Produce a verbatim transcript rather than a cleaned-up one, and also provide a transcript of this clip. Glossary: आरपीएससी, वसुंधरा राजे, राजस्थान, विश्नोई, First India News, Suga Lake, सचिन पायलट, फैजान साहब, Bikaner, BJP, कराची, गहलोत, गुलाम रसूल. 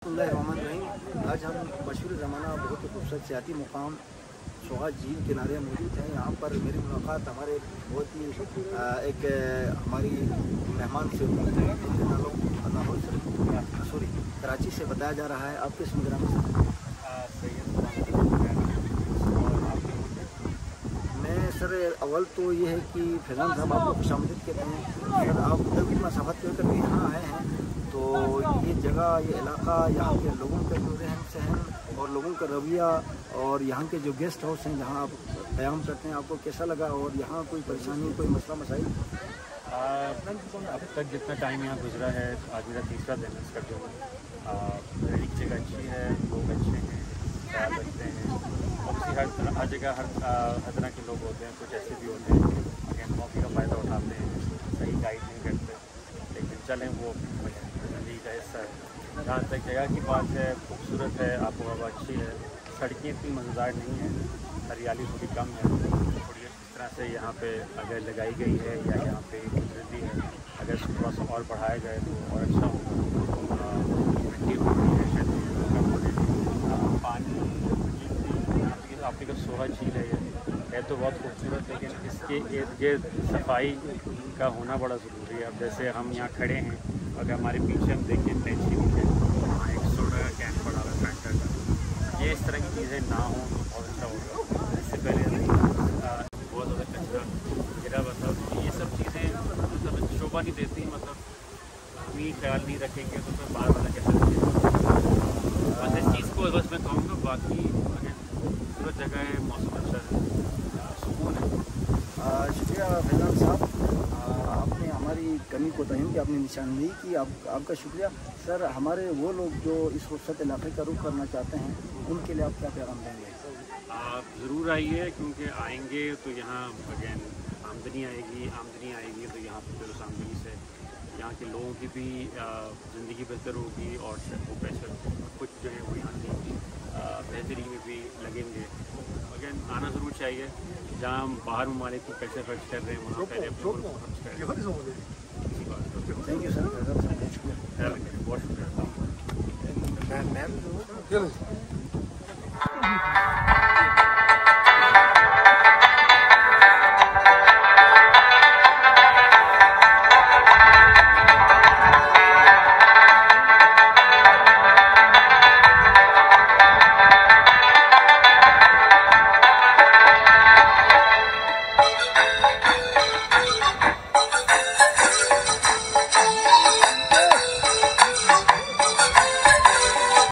आज हम मशहूर ज़माना बहुत ही खूबसूरत सियाती मुकाम सुगा झील किनारे मौजूद हैं। यहाँ पर मेरी मुलाकात हमारे बहुत ही एक हमारी मेहमान से सॉरी कराची से बताया जा रहा है। आप किस मुजराम मैं सर अव्वल तो ये है कि फैजान साहब आपको खुशामदीद कहते हैं। सर आप तभी मसाफत कर करके यहाँ आए हैं तो ये जगह ये इलाका यहाँ के लोगों का जो रहन सहन और लोगों का रवैया और यहाँ के जो गेस्ट हाउस हैं जहाँ आप क़याम करते हैं आपको कैसा लगा और यहाँ कोई परेशानी कोई मसला मसाइल? अब तक जितना टाइम यहाँ गुजरा है आज मेरा तीसरा दिन है इसका जो एक जगह अच्छी है लोग अच्छे हैं ख्याल रखते हैं और हर तरह हर जगह हर हर तरह के लोग होते हैं कुछ ऐसे भी होते हैं अगेन मौके का फ़ायदा उठाते हैं सही गाइड नहीं करते लेकिन चलें वो का हिस्सा है। जहाँ तक जगह की बात है खूबसूरत है आपको हवा अच्छी है सड़कें इतनी मज़ेदार नहीं हैं हरियाली थोड़ी कम है थोड़ी इस तरह से यहाँ पे अगर लगाई गई है या यहाँ पे कुदरती है अगर थोड़ा सा और बढ़ाया जाए तो और अच्छा होगा। मिट्टी होती है शरीर पानी आपकी का सुगा झील है यह तो बहुत खूबसूरत लेकिन इसके इर्द गिर्द सफाई का होना बड़ा ज़रूरी है। अब जैसे हम यहाँ खड़े हैं अगर हमारे पीछे हम देखें इतने अच्छी नीचे वहाँ एक सोडा कैन पड़ा हुआ फैक्टर का ये इस तरह की चीज़ें ना हों तो बहुत अच्छा होगा। इससे पहले बहुत ज़्यादा कचरा गिरा मतलब ये सब चीज़ें मतलब शोभा नहीं देती मतलब हम ही ख्याल नहीं रखेंगे तो फिर बाहर वाला कैसा बस इस चीज़ को बस मैं कहूँगा। बाकी खूबसूरत जगह है मौसम अच्छा है शुक्रिया फैजान साहब आपने हमारी कमी को तहम कि आपने निशानदेही की आप, आपका शुक्रिया। सर हमारे वो लोग जो इस खूबसूरत इलाके का रुख करना चाहते हैं उनके लिए आप क्या पैगाम देंगे? आप ज़रूर आइए क्योंकि आएंगे तो यहाँ अगेन आमदनी आएगी आमदनी आएगी तो यहाँ पर फिर उस आमदनी से यहाँ के लोगों की भी ज़िंदगी बेहतर होगी और प्रोफेशन कुछ जो है वो यहाँ की बेहतरी में भी लगेंगे। अगेन आना ज़रूर चाहिए जहाँ हम बाहर ममालिक को पैसे खर्च कर रहे हैं वहाँ पहले अपने बहुत शुक्रिया।